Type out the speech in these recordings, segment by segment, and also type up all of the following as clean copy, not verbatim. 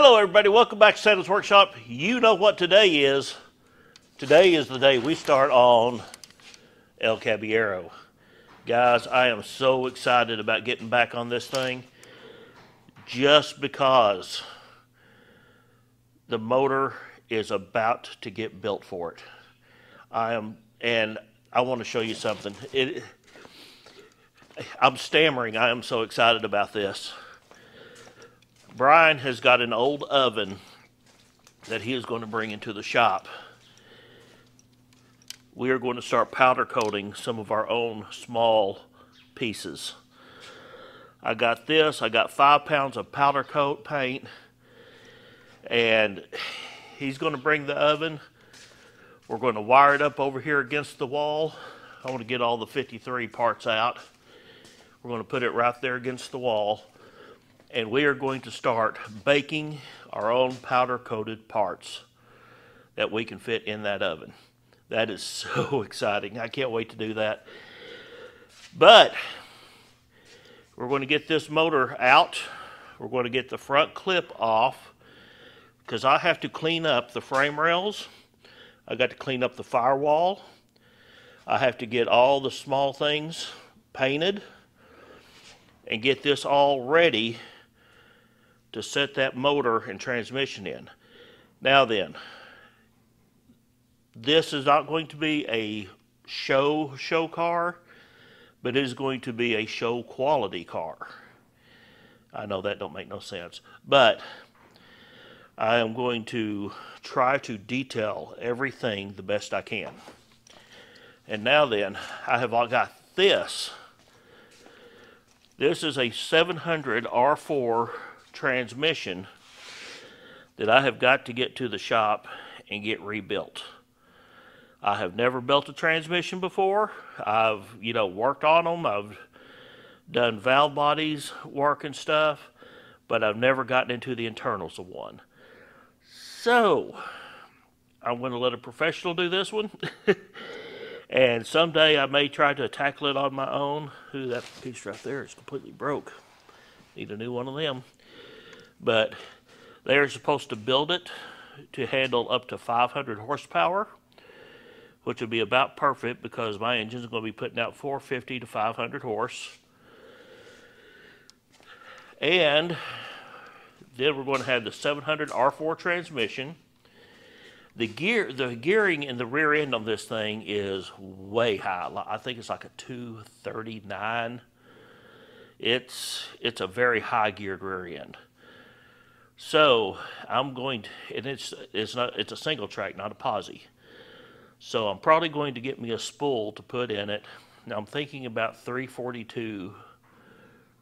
Hello everybody, welcome back to Santa's Workshop. You know what today is. Today is the day we start on El Caballero. Guys, I am so excited about getting back on this thing just because the motor is about to get built for it. I want to show you something. I'm stammering, I am so excited about this. Brian has got an old oven that he is going to bring into the shop. We are going to start powder coating some of our own small pieces. I got this. I got 5 pounds of powder coat paint. And he's going to bring the oven. We're going to wire it up over here against the wall. I want to get all the 53 parts out. We're going to put it right there against the wall. And we are going to start baking our own powder coated parts that we can fit in that oven. That is so exciting. I can't wait to do that. But we're going to get this motor out. We're going to get the front clip off because I have to clean up the frame rails. I got to clean up the firewall. I have to get all the small things painted and get this all ready to set that motor and transmission in. Now then, this is not going to be a show car, but it is going to be a show quality car. I know that don't make no sense, but I am going to try to detail everything the best I can. And now then, I have got this. This is a 700 R4 transmission that I have got to get to the shop and get rebuilt. I have never built a transmission before. I've, worked on them. I've done valve bodies work and stuff, but I've never gotten into the internals of one. So I'm going to let a professional do this one. And someday I may try to tackle it on my own. Ooh, that piece right there is completely broke. Need a new one of them. But they are supposed to build it to handle up to 500 horsepower, which would be about perfect because my engine's going to be putting out 450 to 500 horse. And then we're going to have the 700 R4 transmission. The gearing in the rear end on this thing is way high. I think it's like a 239. It's a very high geared rear end. So I'm going to, and it's a single track, not a posi. So I'm probably going to get me a spool to put in it. Now I'm thinking about 342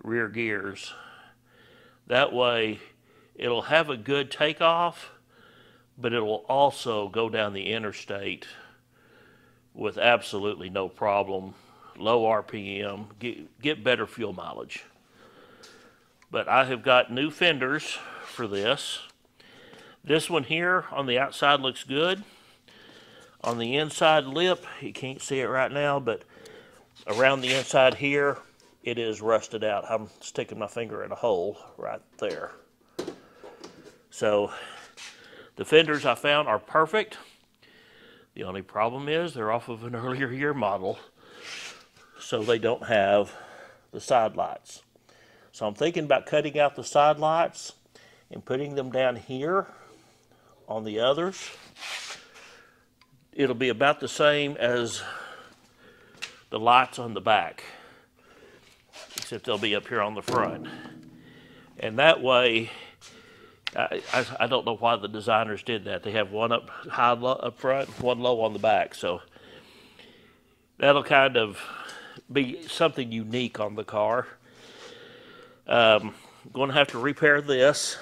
rear gears. That way it'll have a good takeoff, but it will also go down the interstate with absolutely no problem, low RPM, get better fuel mileage. But I have got new fenders for this. This one here on the outside looks good. On the inside lip, you can't see it right now, but around the inside here, it is rusted out. I'm sticking my finger in a hole right there. So the fenders I found are perfect. The only problem is they're off of an earlier year model, so they don't have the side lights. So I'm thinking about cutting out the side lights and putting them down here on the others. It'll be about the same as the lights on the back, except they'll be up here on the front. And that way, I don't know why the designers did that. They have one up high up front, one low on the back. So that'll kind of be something unique on the car. Going to have to repair this.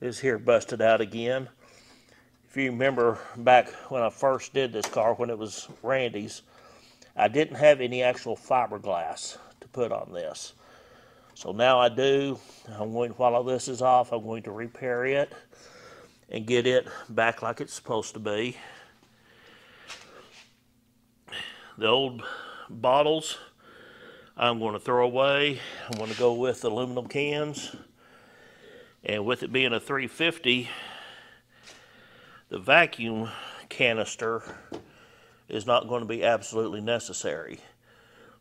This here busted out again. If you remember back when I first did this car, when it was Randy's, I didn't have any actual fiberglass to put on this. So now I do. I'm going, while this is off, I'm going to repair it and get it back like it's supposed to be. The old bottles I'm going to throw away. I'm going to go with aluminum cans. And with it being a 350, the vacuum canister is not going to be absolutely necessary.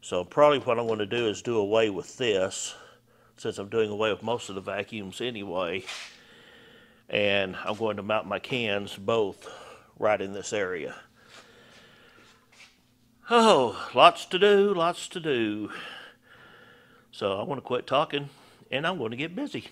So probably what I'm going to do is do away with this, since I'm doing away with most of the vacuums anyway, and I'm going to mount my cans both right in this area. Oh, lots to do, lots to do. So I'm going to quit talking and I'm going to get busy.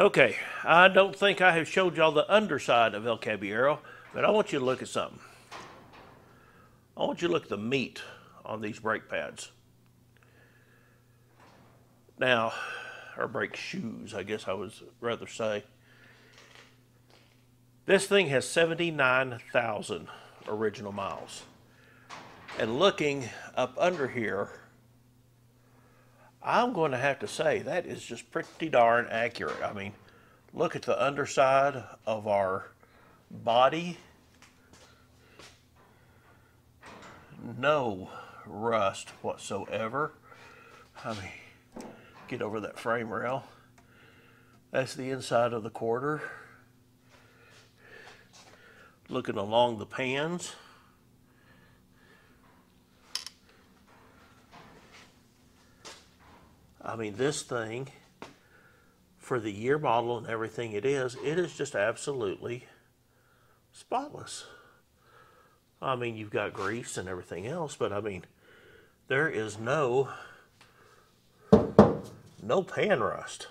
Okay, I don't think I have showed y'all the underside of El Caballero, but I want you to look at something. I want you to look at the meat on these brake pads. Now, or brake shoes, I guess I would rather say. This thing has 79,000 original miles. And looking up under here, I'm going to have to say that is just pretty darn accurate. I mean, look at the underside of our body. no rust whatsoever. I mean, get over that frame rail. That's the inside of the quarter. Looking along the pans. I mean, this thing, for the year model and everything it is just absolutely spotless. I mean, you've got grease and everything else, but I mean, there is no pan rust.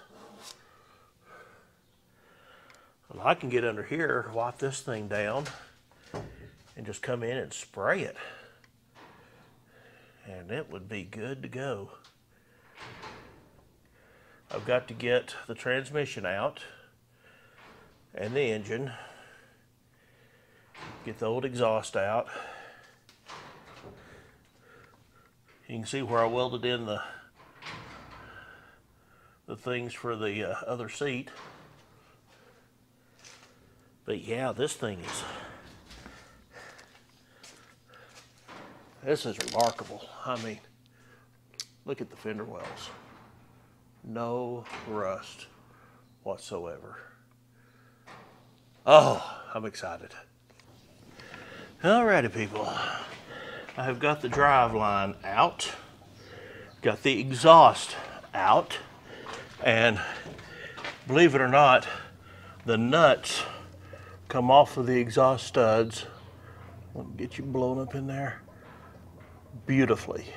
Well, I can get under here, wipe this thing down, and just come in and spray it. And it would be good to go. I've got to get the transmission out and the engine, get the old exhaust out. You can see where I welded in the things for the other seat. But yeah, this is remarkable. I mean, look at the fender wells. No rust whatsoever. Oh, I'm excited. Alrighty, people. I've got the drive line out, got the exhaust out, and believe it or not, the nuts come off of the exhaust studs. Let me get you blown up in there beautifully.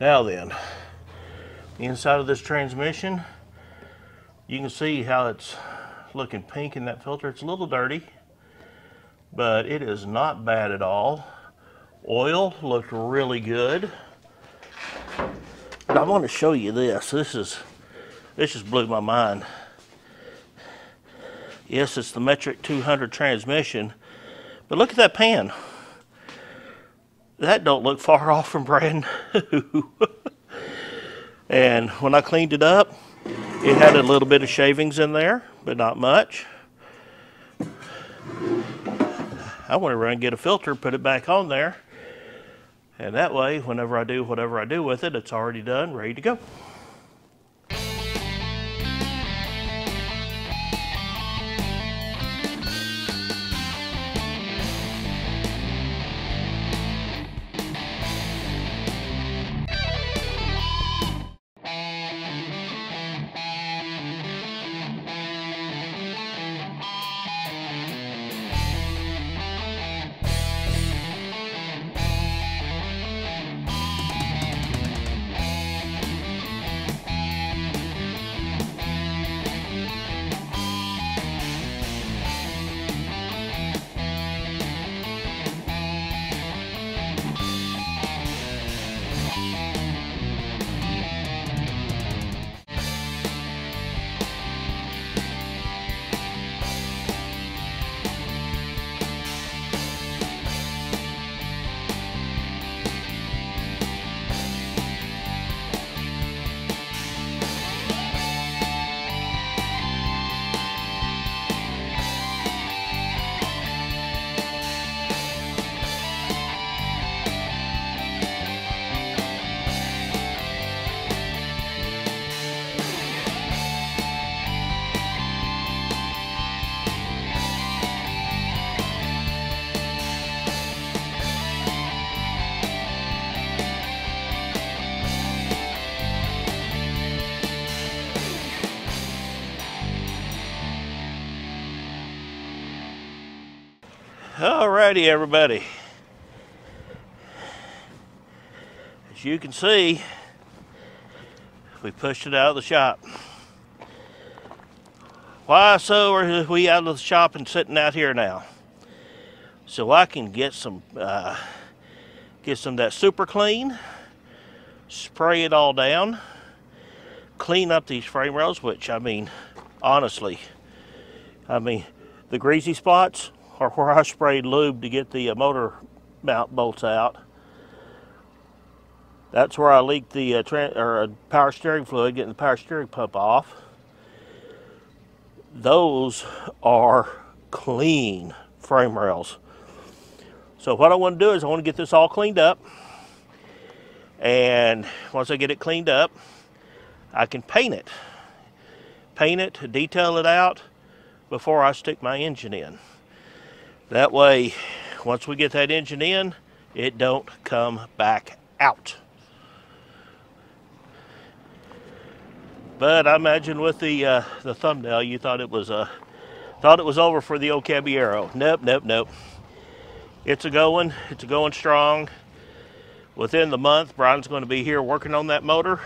Now then, the inside of this transmission, you can see how it's looking pink in that filter. It's a little dirty, but it is not bad at all. Oil looked really good. But I want to show you this. This just blew my mind. Yes, it's the metric 200 transmission, but look at that pan. That don't look far off from brand new. And when I cleaned it up, it had a little bit of shavings in there, but not much. I want to run and get a filter, put it back on there. And that way, whenever I do whatever I do with it, it's already done, ready to go. Alrighty, everybody. As you can see, we pushed it out of the shop. Why so are we out of the shop and sitting out here now? So I can get some of that super clean, spray it all down, clean up these frame rails, which I mean, honestly, I mean, the greasy spots, or where I sprayed lube to get the motor mount bolts out. That's where I leaked the power steering fluid, getting the power steering pump off. Those are clean frame rails. So what I want to do is I want to get this all cleaned up. And once I get it cleaned up, I can paint it, detail it out before I stick my engine in. That way, once we get that engine in, it don't come back out. But I imagine with the thumbnail, you thought it was over for the old Caballero. Nope, nope, nope. It's a going strong. Within the month, Brian's going to be here working on that motor,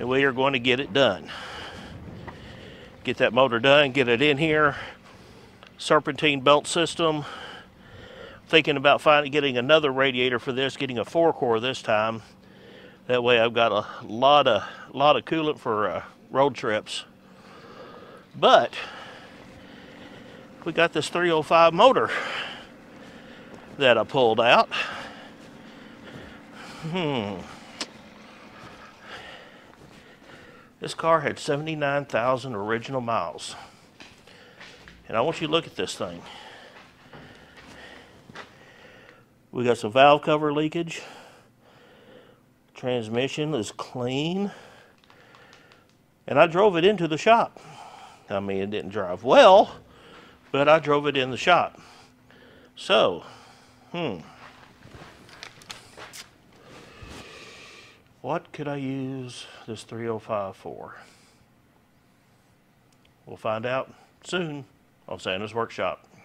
and we are going to get it done. Get that motor done, get it in here. Serpentine belt system. Thinking about finally getting another radiator for this, getting a 4-core this time. That way I've got a lot of coolant for road trips. But we got this 305 motor that I pulled out. This car had 79,000 original miles. And I want you to look at this thing. We got some valve cover leakage. Transmission is clean. And I drove it into the shop. I mean, it didn't drive well, but I drove it in the shop. So, what could I use this 305 for? We'll find out soon on Santa's Workshop.